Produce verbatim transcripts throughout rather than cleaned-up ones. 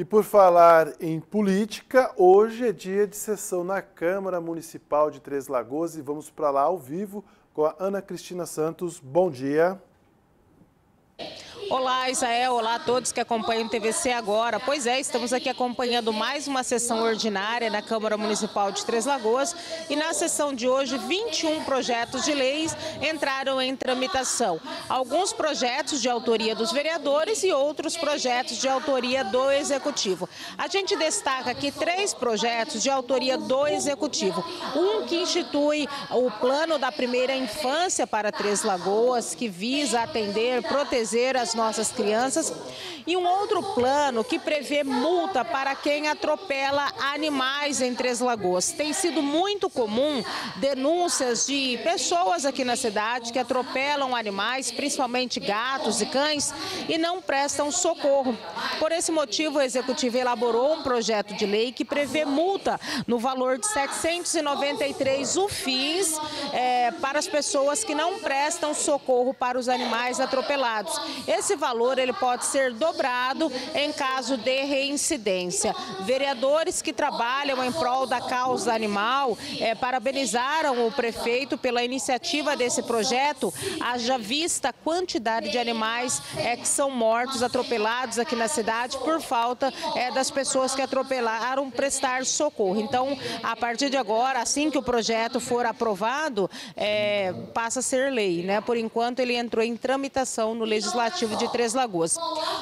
E por falar em política, hoje é dia de sessão na Câmara Municipal de Três Lagoas e vamos para lá ao vivo com a Ana Cristina Santos. Bom dia. Olá, Israel. Olá a todos que acompanham o T V C agora. Pois é, estamos aqui acompanhando mais uma sessão ordinária na Câmara Municipal de Três Lagoas e na sessão de hoje, vinte e um projetos de leis entraram em tramitação. Alguns projetos de autoria dos vereadores e outros projetos de autoria do Executivo. A gente destaca aqui três projetos de autoria do Executivo. Um que institui o plano da primeira infância para Três Lagoas, que visa atender, proteger as nossas crianças, e um outro plano que prevê multa para quem atropela animais em Três Lagoas. Tem sido muito comum denúncias de pessoas aqui na cidade que atropelam animais, principalmente gatos e cães, e não prestam socorro. Por esse motivo, o Executivo elaborou um projeto de lei que prevê multa no valor de setecentos e noventa e três U F Is é, para as pessoas que não prestam socorro para os animais atropelados. Esse Esse valor ele pode ser dobrado em caso de reincidência. Vereadores que trabalham em prol da causa animal é, parabenizaram o prefeito pela iniciativa desse projeto, haja vista a quantidade de animais é, que são mortos, atropelados aqui na cidade por falta é, das pessoas que atropelaram prestar socorro. Então, a partir de agora, assim que o projeto for aprovado, é, passa a ser lei, né? Por enquanto, ele entrou em tramitação no Legislativo de Três Lagoas.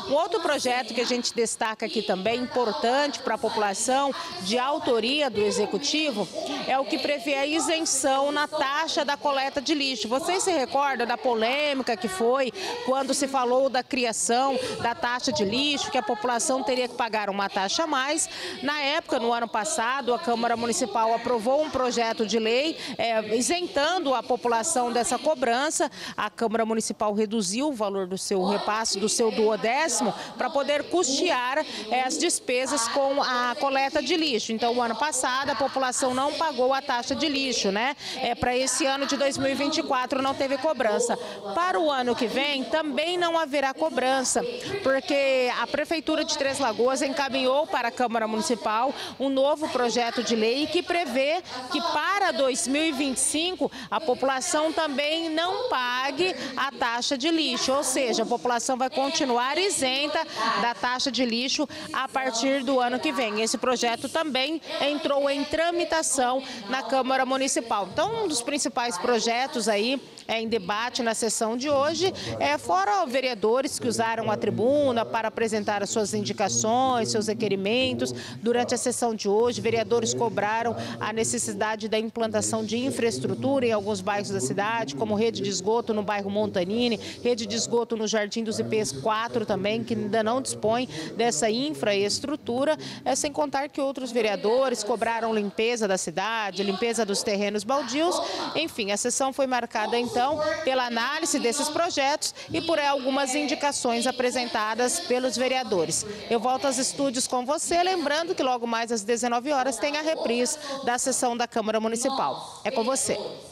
Um outro projeto que a gente destaca aqui também, importante para a população, de autoria do Executivo, é o que prevê a isenção na taxa da coleta de lixo. Vocês se recordam da polêmica que foi quando se falou da criação da taxa de lixo, que a população teria que pagar uma taxa a mais? Na época, no ano passado, a Câmara Municipal aprovou um projeto de lei é, isentando a população dessa cobrança. A Câmara Municipal reduziu o valor do seu repasse, do seu duodécimo, para poder custear eh, as despesas com a coleta de lixo. Então, o ano passado, a população não pagou a taxa de lixo, né? É, para esse ano de dois mil e vinte e quatro não teve cobrança. Para o ano que vem, também não haverá cobrança, porque a Prefeitura de Três Lagoas encaminhou para a Câmara Municipal um novo projeto de lei que prevê que para dois mil e vinte e cinco a população também não pague a taxa de lixo, ou seja, Ou seja, a população vai continuar isenta da taxa de lixo a partir do ano que vem. Esse projeto também entrou em tramitação na Câmara Municipal. Então, um dos principais projetos aí é em debate na sessão de hoje, é, fora vereadores que usaram a tribuna para apresentar as suas indicações, seus requerimentos. Durante a sessão de hoje, vereadores cobraram a necessidade da implantação de infraestrutura em alguns bairros da cidade, como rede de esgoto no bairro Montanini, rede de esgoto no Jardim dos I Pês quatro também, que ainda não dispõe dessa infraestrutura, é, sem contar que outros vereadores cobraram limpeza da cidade, limpeza dos terrenos baldios. Enfim, a sessão foi marcada, então, pela análise desses projetos e por algumas indicações apresentadas pelos vereadores. Eu volto aos estúdios com você, lembrando que logo mais às dezenove horas tem a reprise da sessão da Câmara Municipal. É com você.